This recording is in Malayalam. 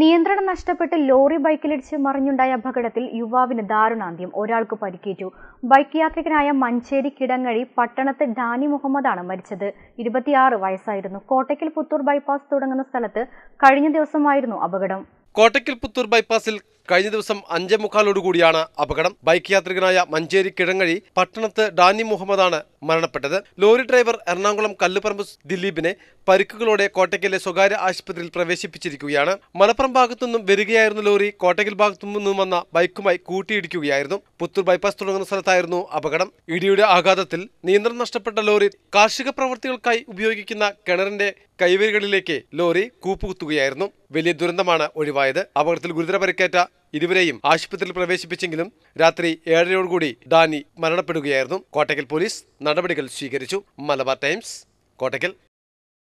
നിയന്ത്രണം നഷ്ടപ്പെട്ട് ലോറി ബൈക്കിലിടിച്ച് മറിഞ്ഞുണ്ടായ അപകടത്തിൽ യുവാവിന് ദാരുണാന്ത്യം, ഒരാൾക്ക് പരിക്കേറ്റു. ബൈക്ക് യാത്രികനായ മഞ്ചേരി കിടങ്ങഴി പട്ടണത്ത് ഡാനി മുഹമ്മദാണ് മരിച്ചത്. 26 വയസ്സായിരുന്നു. കോട്ടയ്ക്കൽ പുത്തൂർ ബൈപ്പാസ് തുടങ്ങുന്ന സ്ഥലത്ത് കഴിഞ്ഞ ദിവസമായിരുന്നു അപകടം. കോട്ടയ്ക്കൽ പുത്തൂർ ബൈപ്പാസിൽ കഴിഞ്ഞ ദിവസം 5:45 അപകടം. ബൈക്ക് യാത്രികനായ മഞ്ചേരി കിടങ്ങഴി പട്ടണത്ത് ഡാനി മുഹമ്മദാണ് മരണപ്പെട്ടത്. ലോറി ഡ്രൈവർ എറണാകുളം കല്ലുപറമ്പ് ദിലീപിനെ പരിക്കുകളോടെ കോട്ടയ്ക്കലിലെ സ്വകാര്യ ആശുപത്രിയിൽ പ്രവേശിപ്പിച്ചിരിക്കുകയാണ്. മലപ്പുറം ഭാഗത്തുനിന്നും വരികയായിരുന്ന ലോറി കോട്ടയ്ക്കൽ ഭാഗത്തുനിന്നും വന്ന ബൈക്കുമായി കൂട്ടിയിടിക്കുകയായിരുന്നു. പുത്തൂർ ബൈപ്പാസ് തുടങ്ങുന്ന സ്ഥലത്തായിരുന്നു അപകടം. ഇടിയുടെ ആഘാതത്തിൽ നിയന്ത്രണം നഷ്ടപ്പെട്ട ലോറി കാർഷിക പ്രവൃത്തികൾക്കായി ഉപയോഗിക്കുന്ന കിണറിന്റെ കൈവേരുകളിലേക്ക് ലോറി കൂപ്പുകുത്തുകയായിരുന്നു. വലിയ ദുരന്തമാണ് ഒഴിവായത്. അപകടത്തിൽ ഗുരുതര പരിക്കേറ്റ ഇരുവരെയും ആശുപത്രിയിൽ പ്രവേശിപ്പിച്ചെങ്കിലും രാത്രി 7:00 ഡാനി മരണപ്പെടുകയായിരുന്നു. കോട്ടയ്ക്കൽ പോലീസ് നടപടികൾ സ്വീകരിച്ചു. മലബാർ ടൈംസ്, കോട്ടയ്ക്കൽ.